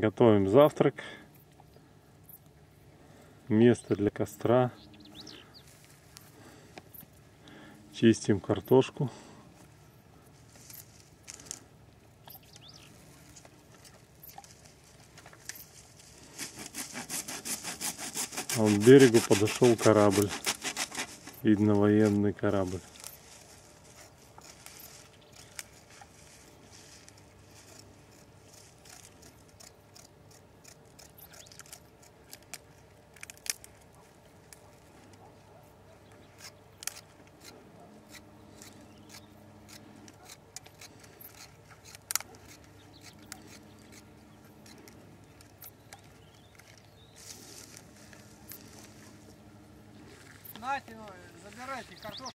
Готовим завтрак. Место для костра. Чистим картошку. А вон к берегу подошел корабль. Видно, военный корабль. Забирайте картошку.